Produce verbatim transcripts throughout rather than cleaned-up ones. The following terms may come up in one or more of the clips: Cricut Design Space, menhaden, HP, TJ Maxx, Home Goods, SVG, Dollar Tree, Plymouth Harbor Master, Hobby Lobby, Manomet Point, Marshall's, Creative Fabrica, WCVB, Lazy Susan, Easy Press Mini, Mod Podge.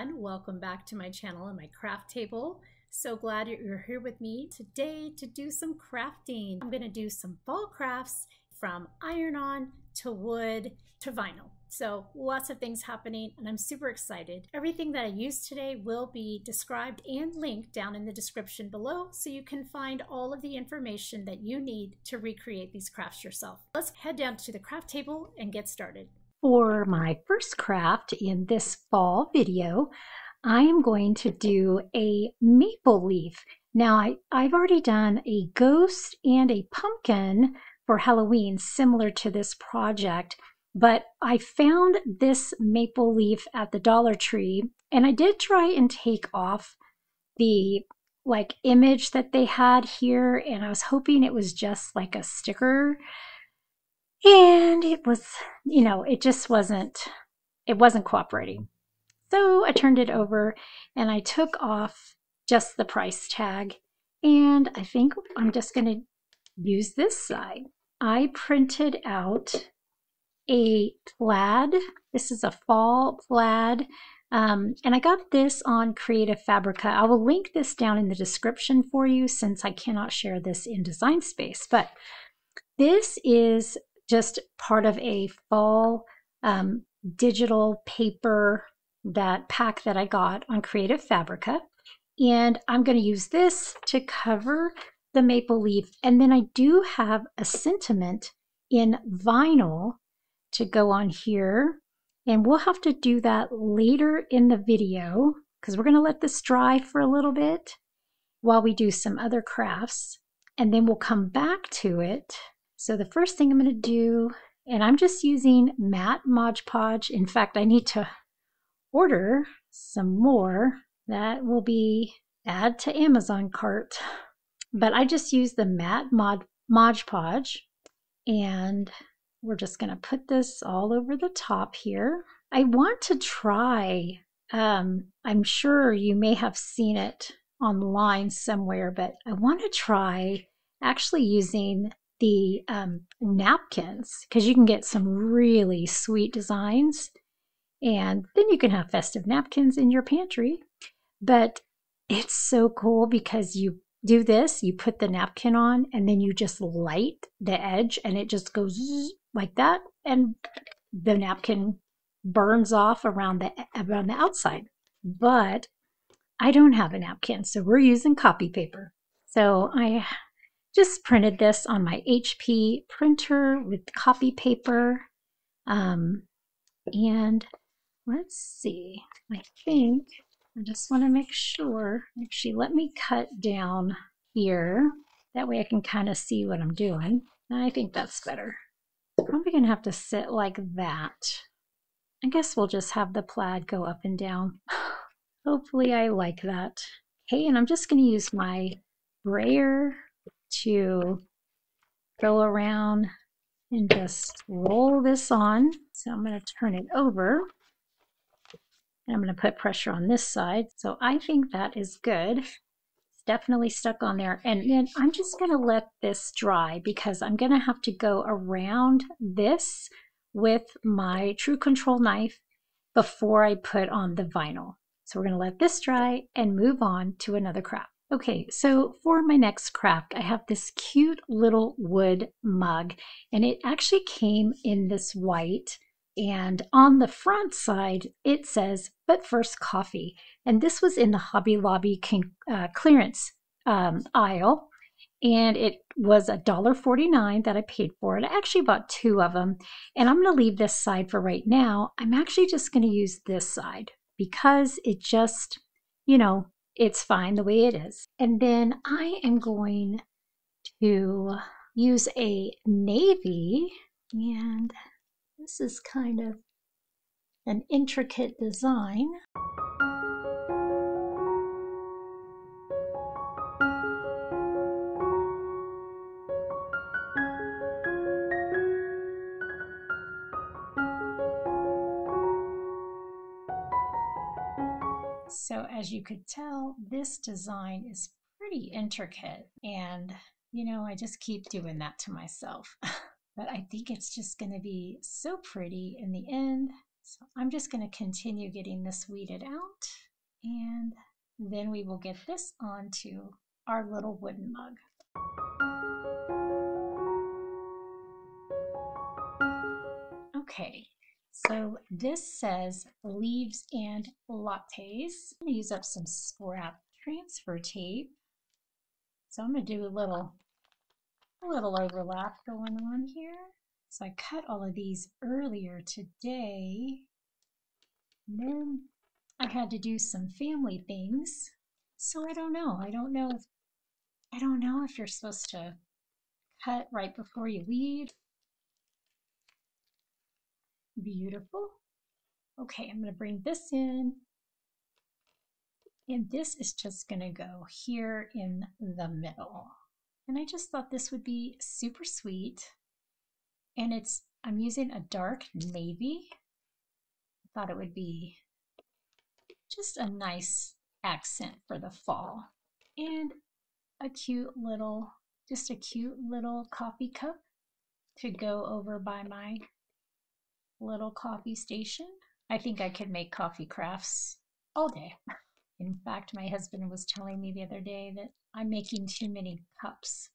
everyone. Welcome back to my channel and my craft table. So glad you're here with me today to do some crafting. I'm going to do some fall crafts from iron-on to wood to vinyl. So lots of things happening and I'm super excited. Everything that I used today will be described and linked down in the description below so you can find all of the information that you need to recreate these crafts yourself. Let's head down to the craft table and get started. For my first craft in this fall video, I am going to do a maple leaf. Now I, I've already done a ghost and a pumpkin for Halloween similar to this project, but I found this maple leaf at the Dollar Tree and I did try and take off the like image that they had here, and I was hoping it was just like a sticker, and it was, you know, it just wasn't, it wasn't cooperating. So I turned it over and I took off just the price tag, and I think I'm just going to use this side. I printed out a plaid. This is a fall plaid, um, and I got this on Creative Fabrica. I will link this down in the description for you since I cannot share this in Design Space, but this is just part of a fall um, digital paper that pack that I got on Creative Fabrica, and I'm going to use this to cover the maple leaf, and then I do have a sentiment in vinyl to go on here, and we'll have to do that later in the video because we're going to let this dry for a little bit while we do some other crafts, and then we'll come back to it. So the first thing I'm going to do, and I'm just using matte Mod Podge. In fact, I need to order some more. That will be add to Amazon cart. But I just use the matte Mod, Mod Podge, and we're just going to put this all over the top here. I want to try, um, I'm sure you may have seen it online somewhere, but I want to try actually using the um, napkins, because you can get some really sweet designs and then you can have festive napkins in your pantry. But it's so cool because you do this, you put the napkin on, and then you just light the edge and it just goes like that, and the napkin burns off around the around the outside. But I don't have a napkin, so we're using copy paper. So I just printed this on my H P printer with copy paper, um, and let's see, I think I just want to make sure, actually let me cut down here, that way I can kind of see what I'm doing. I think that's better. Probably gonna have to sit like that. I guess we'll just have the plaid go up and down. Hopefully I like that. Okay, and I'm just gonna use my brayer to go around and just roll this on. So I'm gonna turn it over. I'm going to put pressure on this side. So I think that is good. It's definitely stuck on there. And then I'm just going to let this dry because I'm going to have to go around this with my True Control knife before I put on the vinyl. So we're going to let this dry and move on to another craft. Okay, so for my next craft, I have this cute little wood mug, and it actually came in this white. And on the front side, it says, but first coffee. And this was in the Hobby Lobby uh, clearance um, aisle. And it was a dollar forty-nine that I paid for it. I actually bought two of them. And I'm going to leave this side for right now. I'm actually just going to use this side because it just, you know, it's fine the way it is. And then I am going to use a navy, and this is kind of an intricate design. So as you could tell, this design is pretty intricate, and you know, I just keep doing that to myself. But I think it's just going to be so pretty in the end. So I'm just going to continue getting this weeded out, and then we will get this onto our little wooden mug. Okay, so this says leaves and lattes. I'm going to use up some scrap transfer tape. So I'm going to do a little, a little overlap going on here. So I cut all of these earlier today, and then I had to do some family things. So I don't know. I don't know if I don't know if you're supposed to cut right before you weed. Beautiful. Okay, I'm going to bring this in, and this is just going to go here in the middle. And I just thought this would be super sweet. And it's, I'm using a dark navy. I thought it would be just a nice accent for the fall. And a cute little, just a cute little coffee cup to go over by my little coffee station. I think I could make coffee crafts all day. In fact, my husband was telling me the other day that I'm making too many cups,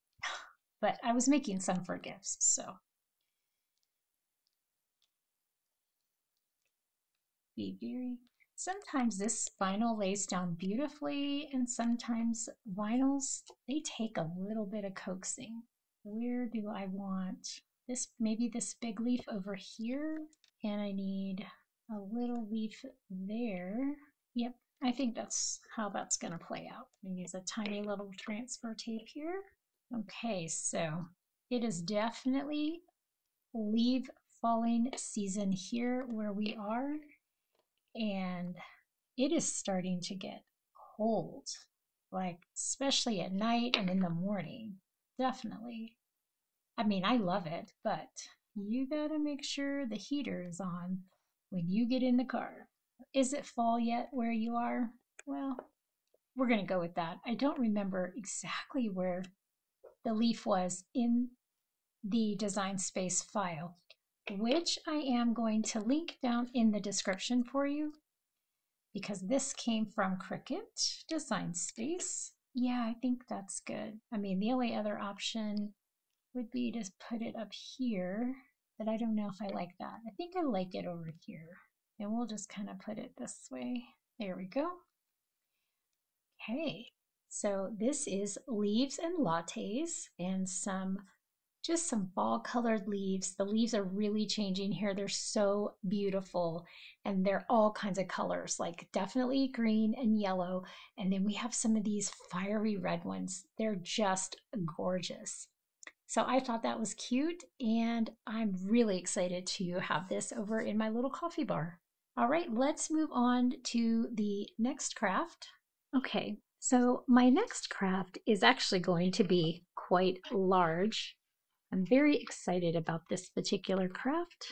but I was making some for gifts, so. Be very. Sometimes this vinyl lays down beautifully, and sometimes vinyls, they take a little bit of coaxing. Where do I want this? Maybe this big leaf over here, and I need a little leaf there. Yep, I think that's how that's going to play out. I'm going to use a tiny little transfer tape here. Okay, so it is definitely leaf falling season here where we are. And it is starting to get cold, like especially at night and in the morning, definitely. I mean, I love it, but you gotta make sure the heater is on when you get in the car. Is it fall yet where you are? Well, we're gonna go with that. I don't remember exactly where the leaf was in the Design Space file, which I am going to link down in the description for you, because this came from Cricut Design Space. Yeah, I think that's good. I mean, the only other option would be to put it up here, but I don't know if I like that. I think I like it over here, and we'll just kind of put it this way. There we go. Okay, so this is leaves and lattes, and some just some fall colored leaves. The leaves are really changing here. They're so beautiful, and they're all kinds of colors, like definitely green and yellow. And then we have some of these fiery red ones. They're just gorgeous. So I thought that was cute, and I'm really excited to have this over in my little coffee bar. All right, let's move on to the next craft. Okay, so my next craft is actually going to be quite large. I'm very excited about this particular craft.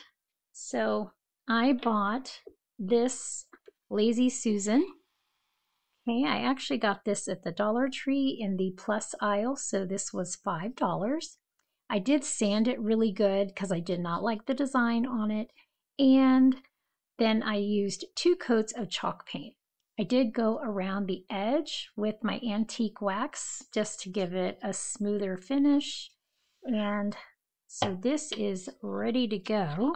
So I bought this Lazy Susan. Okay, I actually got this at the Dollar Tree in the plus aisle, so this was five dollars. I did sand it really good because I did not like the design on it, and then I used two coats of chalk paint. I did go around the edge with my antique wax just to give it a smoother finish. And so this is ready to go,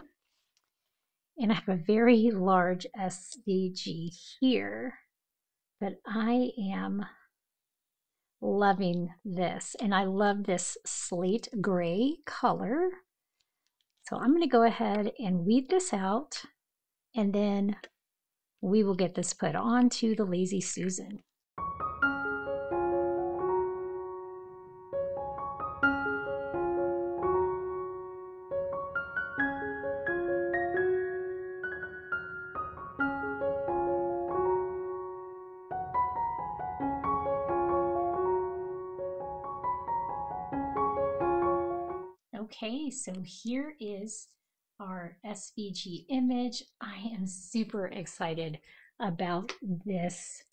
and I have a very large S V G here, but I am loving this, and I love this slate gray color. So I'm going to go ahead and weed this out, and then we will get this put onto the Lazy Susan. Okay, so here is our S V G image. I am super excited about this.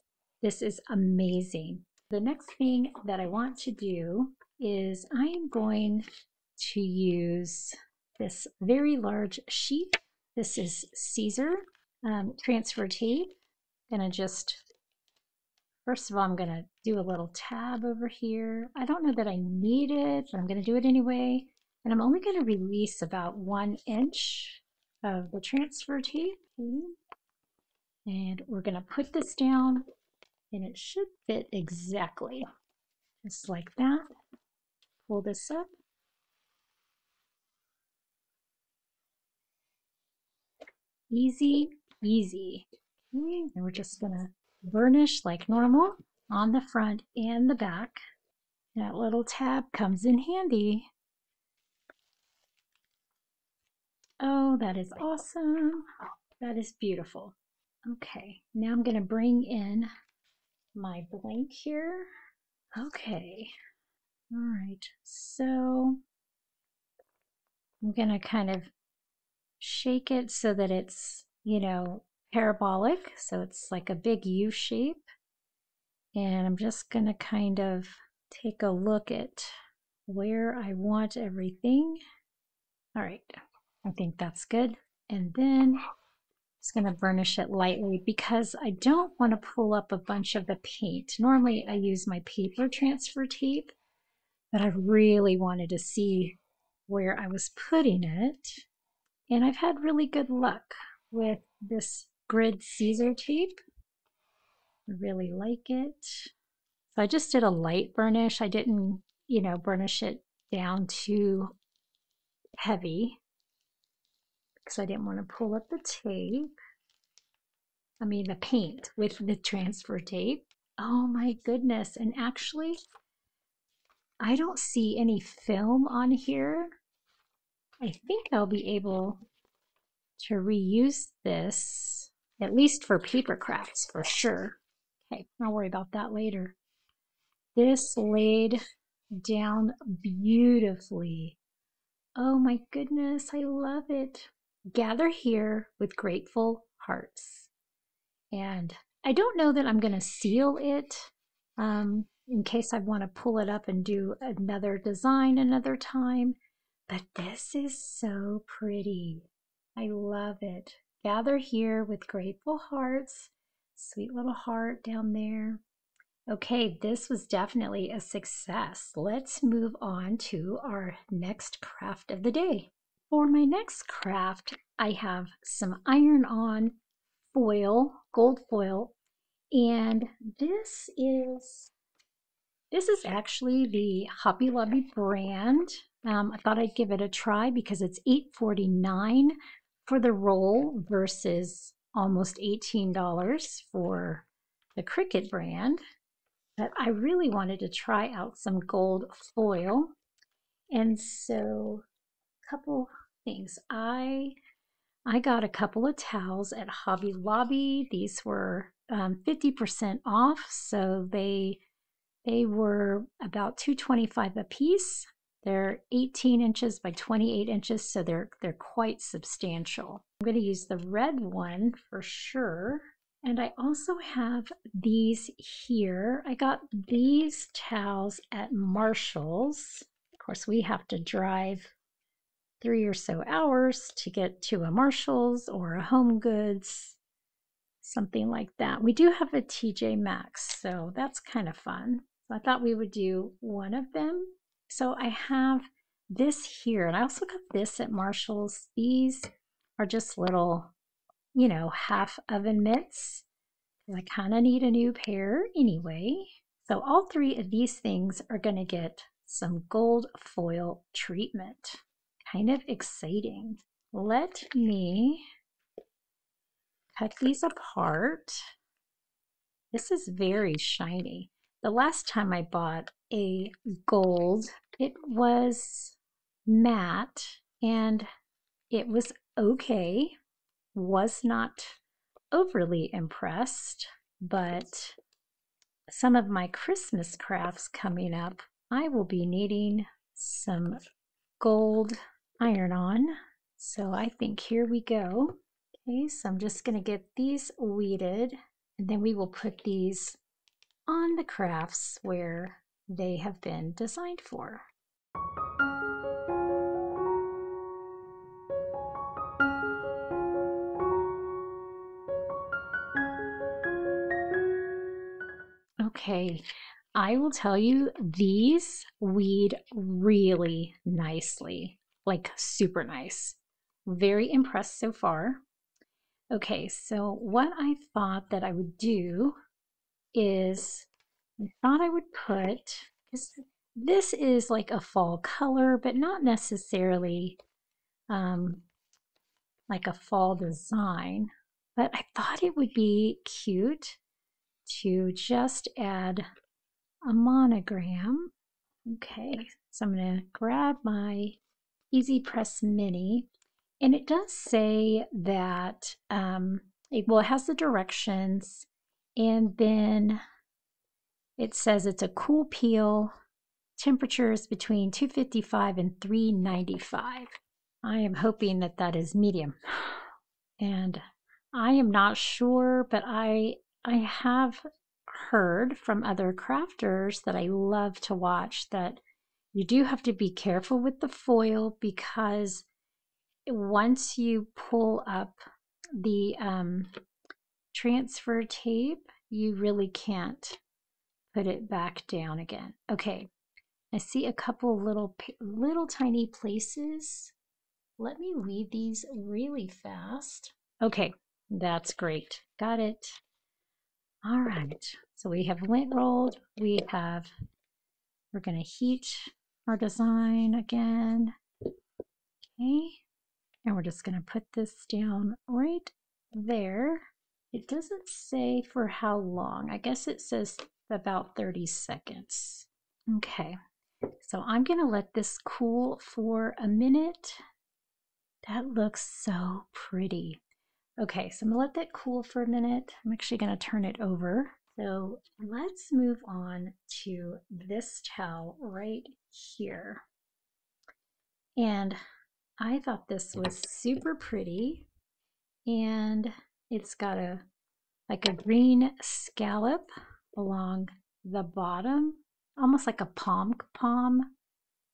This is amazing. The next thing that I want to do is I am going to use this very large sheet This is Caesar um, transfer T. I'm gonna just, first of all, I'm gonna do a little tab over here. I don't know that I need it, but I'm gonna do it anyway. And I'm only gonna release about one inch of the transfer T. And we're gonna put this down and it should fit exactly, just like that. Pull this up. Easy, easy. And we're just gonna burnish like normal on the front and the back. That little tab comes in handy. Oh, that is awesome. That is beautiful. Okay, now I'm gonna bring in my blank here. Okay, all right, so I'm gonna kind of shake it so that it's, you know, parabolic, so it's like a big U shape. And I'm just gonna kind of take a look at where I want everything. All right, I think that's good. And then just gonna burnish it lightly because I don't want to pull up a bunch of the paint. Normally I use my paper transfer tape, but I really wanted to see where I was putting it. And I've had really good luck with this grid Caesar tape. I really like it. So I just did a light burnish. I didn't, you know, burnish it down too heavy, because I didn't want to pull up the tape, I mean the paint with the transfer tape. Oh my goodness, and actually, I don't see any film on here. I think I'll be able to reuse this, at least for paper crafts for sure. Okay, I'll worry about that later. This laid down beautifully. Oh my goodness, I love it. Gather here with grateful hearts. And I don't know that I'm going to seal it um, in case I want to pull it up and do another design another time, but this is so pretty. I love it. Gather here with grateful hearts. Sweet little heart down there. Okay, this was definitely a success. Let's move on to our next craft of the day. For my next craft, I have some iron-on foil, gold foil, and this is this is actually the Hobby Lobby brand. Um, I thought I'd give it a try because it's eight forty-nine for the roll versus almost eighteen dollars for the Cricut brand. But I really wanted to try out some gold foil, and so couple things. I I got a couple of towels at Hobby Lobby. These were um, fifty percent off, so they they were about two twenty-five a piece. They're eighteen inches by twenty-eight inches, so they're they're quite substantial. I'm going to use the red one for sure. And I also have these here. I got these towels at Marshall's. Of course, we have to drive three or so hours to get to a Marshall's or a Home Goods, something like that. We do have a T J Maxx, so that's kind of fun. So I thought we would do one of them. So I have this here, and I also got this at Marshall's. These are just little, you know, half oven mitts. I kind of need a new pair anyway. So all three of these things are going to get some gold foil treatment. Kind of exciting. Let me cut these apart. This is very shiny. The last time I bought a gold, it was matte and it was okay. Was not overly impressed, but some of my Christmas crafts coming up, I will be needing some gold iron on, so I think here we go. Okay, so I'm just going to get these weeded, and then we will put these on the crafts where they have been designed for. Okay, I will tell you, these weed really nicely, like super nice. Very impressed so far. Okay, so what I thought that I would do is, I thought I would put, because this is like a fall color, but not necessarily um, like a fall design, but I thought it would be cute to just add a monogram. Okay, so I'm gonna grab my Easy Press Mini, and it does say that, um, it, well, it has the directions, and then it says it's a cool peel, temperatures between two fifty-five and three ninety-five. I am hoping that that is medium, and I am not sure, but I I have heard from other crafters that I love to watch that you do have to be careful with the foil, because once you pull up the um, transfer tape, you really can't put it back down again. Okay, I see a couple little little tiny places. Let me read these really fast. Okay, that's great. Got it. All right, so we have lint rolled. We have, we're gonna heat our design again. Okay, and we're just gonna put this down right there. It doesn't say for how long. I guess it says about thirty seconds. Okay, so I'm gonna let this cool for a minute. That looks so pretty. Okay, so I'm gonna let that cool for a minute. I'm actually gonna turn it over. So let's move on to this towel right here. And I thought this was super pretty. And it's got a like a green scallop along the bottom, almost like a palm palm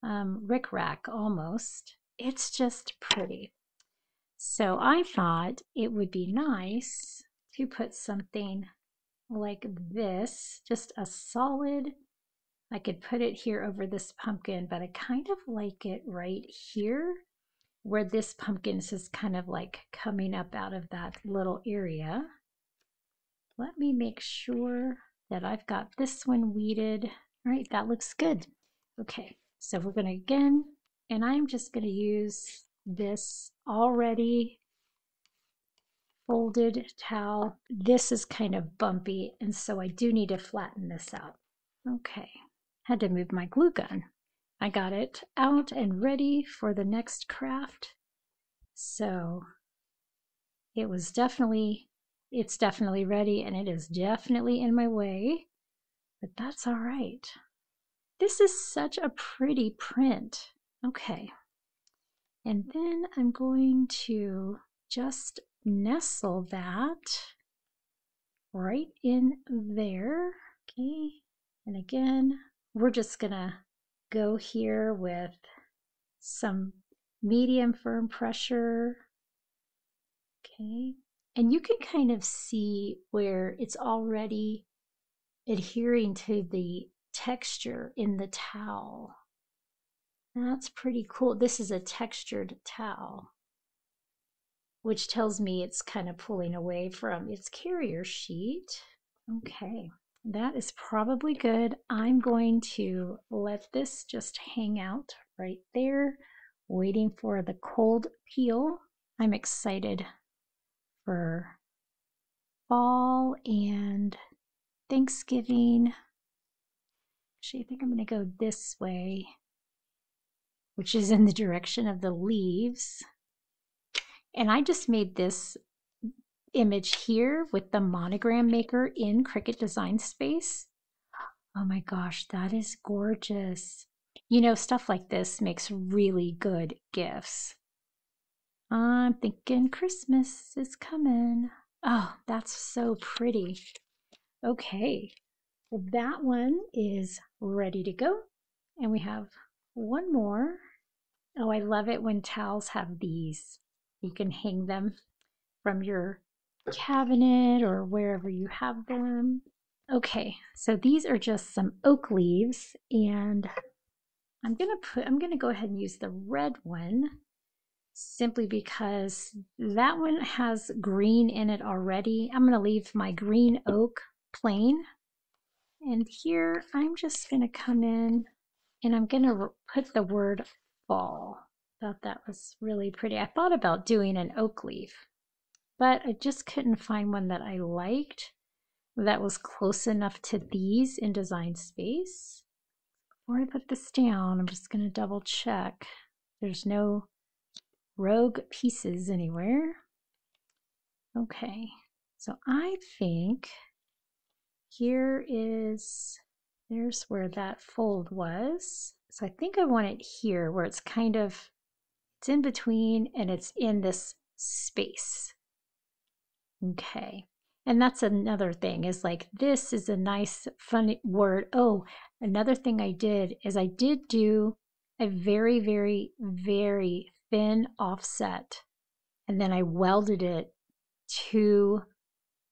um, rickrack almost. It's just pretty. So I thought it would be nice to put something like this, just a solid. I could put it here over this pumpkin, but I kind of like it right here where this pumpkin is just kind of like coming up out of that little area. Let me make sure that I've got this one weeded. All right, that looks good. Okay, so we're gonna again, and I'm just gonna use this already folded towel. This is kind of bumpy, and so I do need to flatten this out. Okay, had to move my glue gun. I got it out and ready for the next craft. So it was definitely, it's definitely ready, and it is definitely in my way, but that's all right. This is such a pretty print. Okay. And then I'm going to just nestle that right in there. Okay, and again, we're just gonna go here with some medium firm pressure. Okay, and you can kind of see where it's already adhering to the texture in the towel. That's pretty cool. This is a textured towel, which tells me it's kind of pulling away from its carrier sheet. Okay, that is probably good. I'm going to let this just hang out right there, waiting for the cold peel. I'm excited for fall and Thanksgiving. Actually, I think I'm going to go this way, which is in the direction of the leaves. And I just made this image here with the monogram maker in Cricut Design Space. Oh my gosh, that is gorgeous. You know, stuff like this makes really good gifts. I'm thinking Christmas is coming. Oh, that's so pretty. Okay, well, that one is ready to go. And we have one more. Oh, I love it when towels have these. You can hang them from your cabinet or wherever you have them. Okay, so these are just some oak leaves, and I'm gonna put, I'm gonna go ahead and use the red one simply because that one has green in it already. I'm gonna leave my green oak plain. And here I'm just gonna come in and I'm gonna put the word fall. I thought that was really pretty. I thought about doing an oak leaf, but I just couldn't find one that I liked that was close enough to these in Design Space. Before I put this down, I'm just gonna double check. There's no rogue pieces anywhere. Okay, so I think here is, there's where that fold was. So I think I want it here where it's kind of, it's in between and it's in this space. Okay. And that's another thing is like, this is a nice funny word. Oh, another thing I did is I did do a very, very, very thin offset. And then I welded it to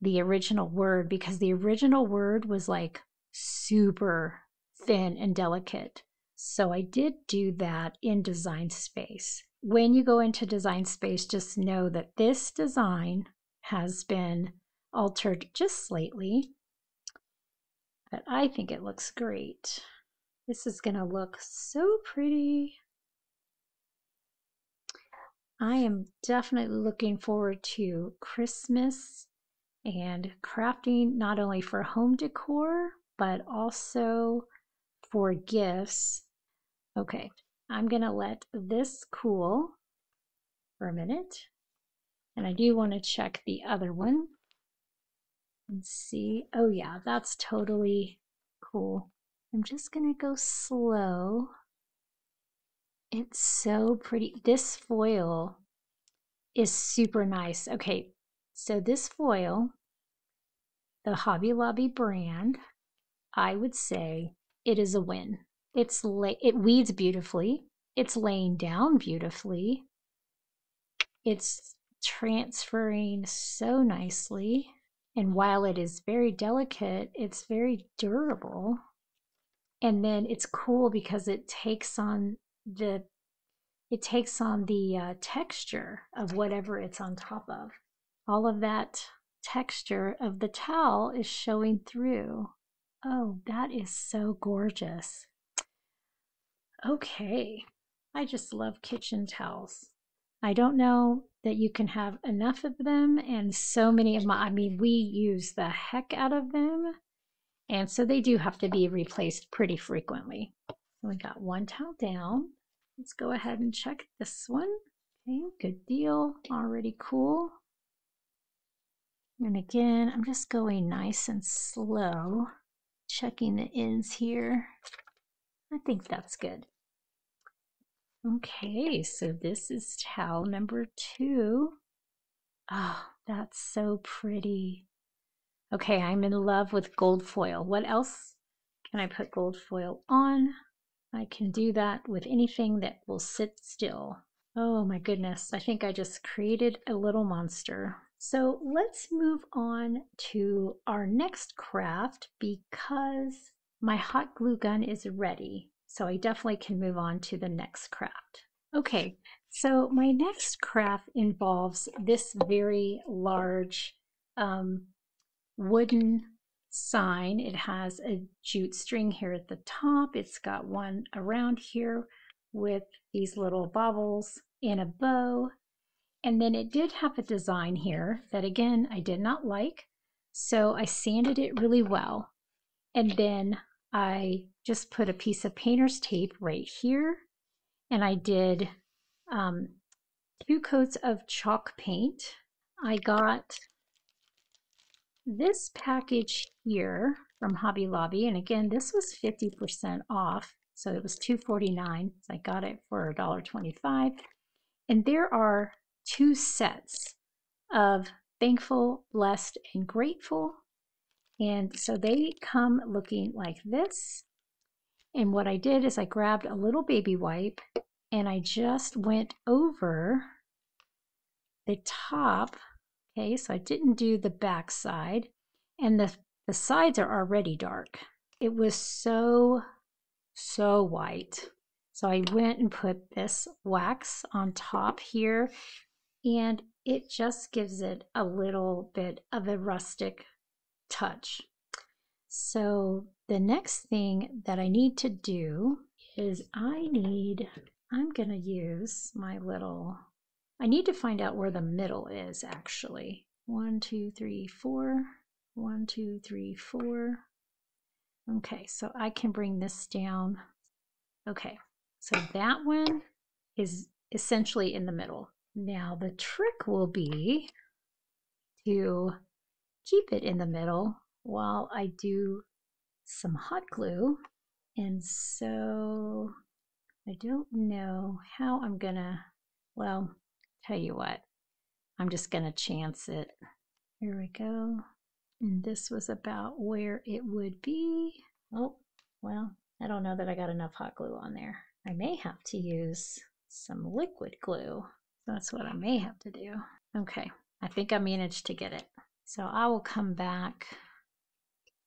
the original word because the original word was like super thin and delicate. So I did do that in Design Space. When you go into Design Space, just know that this design has been altered just slightly, but I think it looks great. This is gonna look so pretty. I am definitely looking forward to Christmas and crafting, not only for home decor, but also for gifts. Okay, I'm gonna let this cool for a minute. And I do wanna check the other one. And see, oh yeah, that's totally cool. I'm just gonna go slow. It's so pretty. This foil is super nice. Okay, so this foil, the Hobby Lobby brand, I would say it is a win. It's la it weeds beautifully. It's laying down beautifully. It's transferring so nicely. And while it is very delicate, it's very durable. And then it's cool because it takes on the it takes on the uh, texture of whatever it's on top of. All of that texture of the towel is showing through. Oh, that is so gorgeous. Okay, I just love kitchen towels. I don't know that you can have enough of them, and so many of my, I mean, we use the heck out of them, and so they do have to be replaced pretty frequently. We got one towel down. Let's go ahead and check this one. Okay, good deal, already cool. And again, I'm just going nice and slow, checking the ends here. I think that's good. Okay, so this is towel number two. Oh, that's so pretty. Okay, I'm in love with gold foil. What else can I put gold foil on? I can do that with anything that will sit still. Oh my goodness, I think I just created a little monster. So let's move on to our next craft because my hot glue gun is ready. So I definitely can move on to the next craft. Okay, so my next craft involves this very large um, wooden sign. It has a jute string here at the top. It's got one around here with these little bobbles and a bow. And then it did have a design here that again, I did not like. So I sanded it really well. And then I just put a piece of painter's tape right here, and I did um, two coats of chalk paint. I got this package here from Hobby Lobby, and again, this was fifty percent off, so it was two forty-nine. So I got it for a dollar twenty-five. And there are two sets of Thankful, Blessed, and Grateful. And so they come looking like this. And what I did is I grabbed a little baby wipe and I just went over the top. Okay, so I didn't do the back side. And the, The sides are already dark. It was so, so white. So I went and put this wax on top here, and it just gives it a little bit of a rustic touch. So the next thing that I need to do is I need, I'm gonna use my little, I need to find out where the middle is actually. One, two, three, four, one, two, three, four. Okay, so I can bring this down. Okay. So that one is essentially in the middle. Now the trick will be to keep it in the middle while I do some hot glue. And so I don't know how I'm gonna, well, tell you what, I'm just gonna chance it. Here we go. And this was about where it would be. Oh, well, I don't know that I got enough hot glue on there. I may have to use some liquid glue. That's what I may have to do. Okay, I think I managed to get it. So I will come back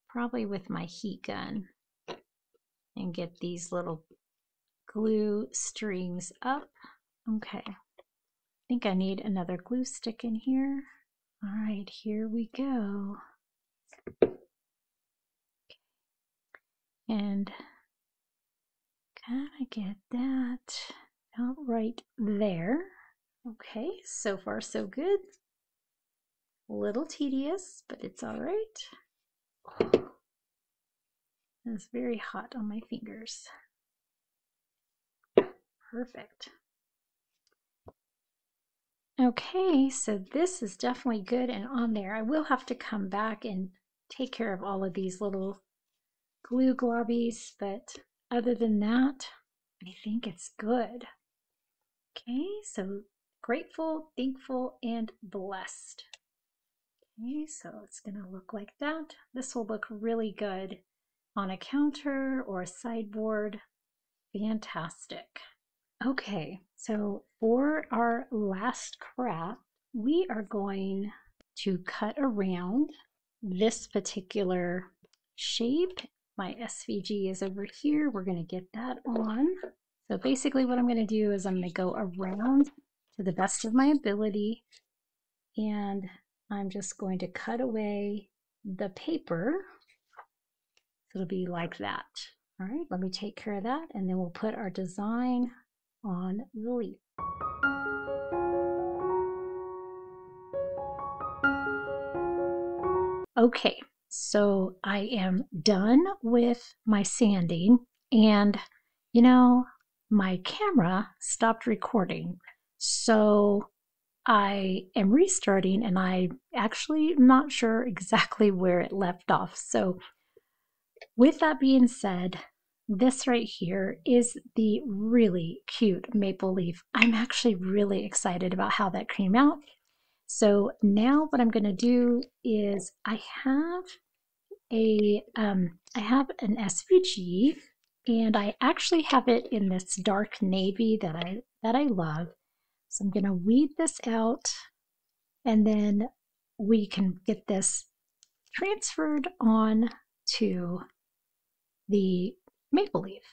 probably with my heat gun and get these little glue streams up. Okay, I think I need another glue stick in here. All right, here we go. And gotta get that out right there. Okay, so far so good. A little tedious, but it's all right. It's very hot on my fingers. Perfect. Okay, so this is definitely good and on there. I will have to come back and take care of all of these little glue globbies, but other than that, I think it's good. Okay, so grateful, thankful, and blessed. Okay, so it's gonna look like that. This will look really good on a counter or a sideboard. Fantastic. Okay, so for our last craft, we are going to cut around this particular shape. My S V G is over here. We're going to get that on. So basically what I'm going to do is I'm going to go around to the best of my ability, and I'm just going to cut away the paper. So it'll be like that. All right, let me take care of that, and then we'll put our design on the leaf. Okay. So I am done with my sanding, and you know, my camera stopped recording. So I am restarting, and I actually not sure exactly where it left off. So with that being said, this right here is the really cute maple leaf. I'm actually really excited about how that came out. So now what I'm going to do is I have a um, I have an S V G, and I actually have it in this dark navy that I that I love. So I'm going to weed this out, and then we can get this transferred on to the maple leaf.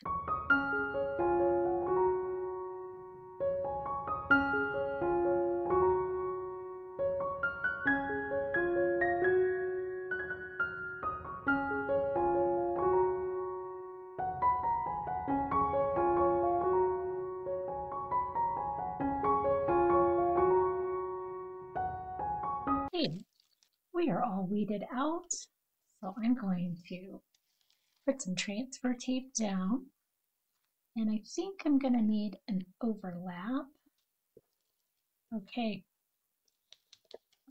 We are all weeded out, so I'm going to put some transfer tape down, and I think I'm going to need an overlap. Okay,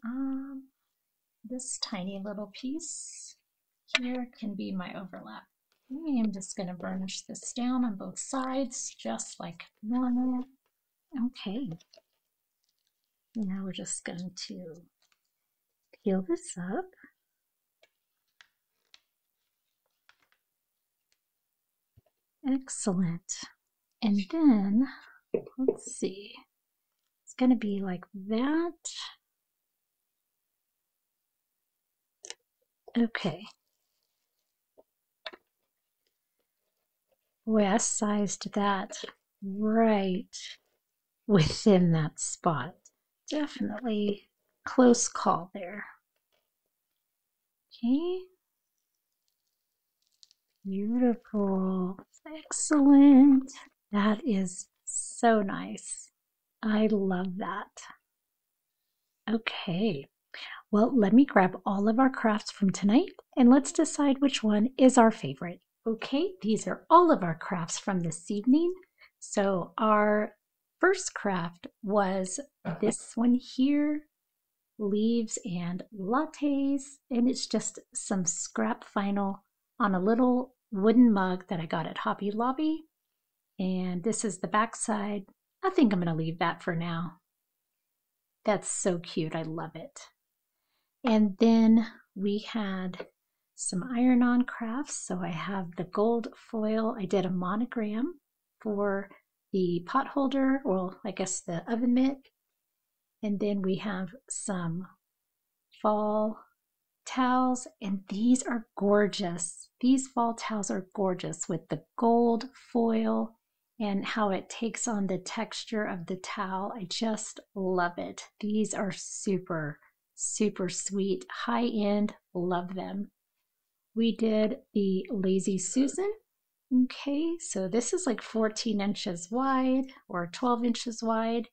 um, this tiny little piece here can be my overlap. I am just going to burnish this down on both sides, just like normal. Okay, now we're just going to peel this up. Excellent. And then, let's see, it's going to be like that. Okay, Boy, I sized that right within that spot. Definitely close call there. Okay. Beautiful. Excellent. That is so nice. I love that. Okay. Well, let me grab all of our crafts from tonight and let's decide which one is our favorite. Okay, these are all of our crafts from this evening. So our first craft was this one here, leaves and lattes, and it's just some scrap vinyl on a little wooden mug that I got at Hobby Lobby. And this is the back side. I think I'm gonna leave that for now. That's so cute, I love it. And then we had some iron-on crafts. So I have the gold foil. I did a monogram for the pot holder, or I guess the oven mitt. And then we have some fall towels, and these are gorgeous. These fall towels are gorgeous with the gold foil and how it takes on the texture of the towel. I just love it. These are super, super sweet, high-end, love them. We did the Lazy Susan. Okay, so this is like fourteen inches wide or twelve inches wide,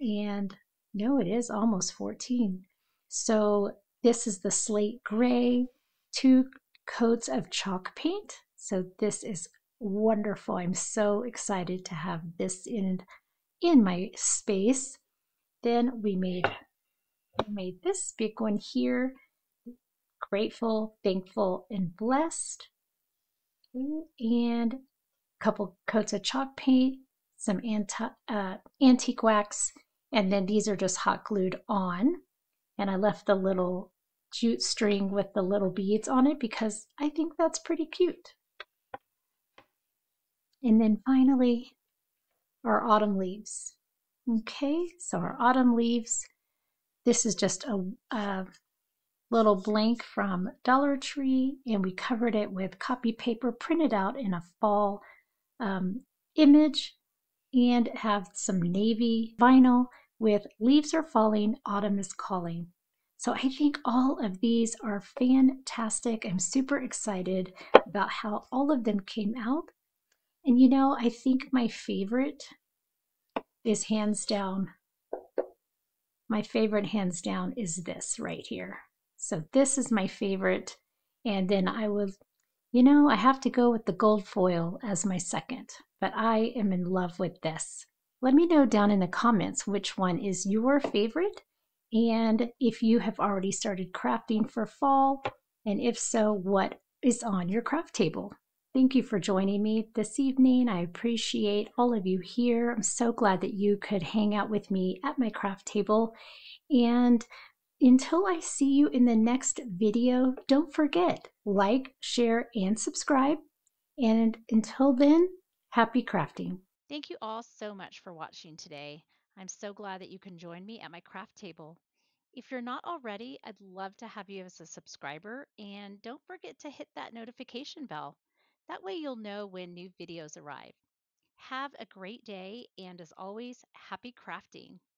and no, it is almost fourteen. So this is the slate gray, two coats of chalk paint. So this is wonderful. I'm so excited to have this in in my space. Then we made we made this big one here. Grateful, thankful, and blessed. And a couple coats of chalk paint, some anti, uh, antique wax, and then these are just hot glued on. And I left the little jute string with the little beads on it because I think that's pretty cute. And then finally, our autumn leaves. Okay, so our autumn leaves. This is just a... a little blank from Dollar Tree, and we covered it with copy paper printed out in a fall um, image, and have some navy vinyl with leaves are falling, autumn is calling. So I think all of these are fantastic. I'm super excited about how all of them came out. And you know, I think my favorite is hands down, my favorite hands down is this right here. So this is my favorite, and then I will, you know, I have to go with the gold foil as my second, but I am in love with this. Let me know down in the comments which one is your favorite, and if you have already started crafting for fall, and if so, what is on your craft table? Thank you for joining me this evening. I appreciate all of you here. I'm so glad that you could hang out with me at my craft table, and until I see you in the next video, don't forget, like, share, and subscribe. And until then, happy crafting. Thank you all so much for watching today. I'm so glad that you can join me at my craft table. If you're not already, I'd love to have you as a subscriber, and don't forget to hit that notification bell. That way you'll know when new videos arrive. Have a great day, and as always, happy crafting.